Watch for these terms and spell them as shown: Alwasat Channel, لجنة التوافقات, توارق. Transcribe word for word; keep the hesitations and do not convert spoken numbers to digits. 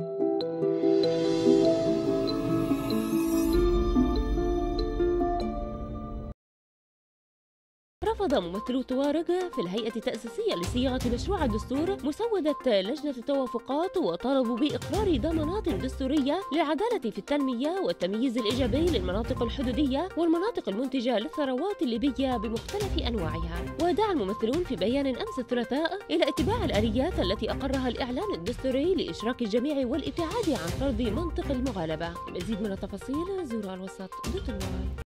رفض ممثلو توارق في الهيئة التأسيسية لصياغة مشروع الدستور مسودة لجنة التوافقات، وطالبوا بإقرار ضمانات دستورية للعدالة في التنمية والتمييز الإيجابي للمناطق الحدودية والمناطق المنتجة للثروات الليبية بمختلف أنواعها. ودعا الممثلون في بيان أمس الثلاثاء إلى اتباع الآليات التي أقرها الإعلان الدستوري لإشراك الجميع والابتعاد عن فرض منطق المغالبة. مزيد من التفاصيل زوروا الوسط دوت نت.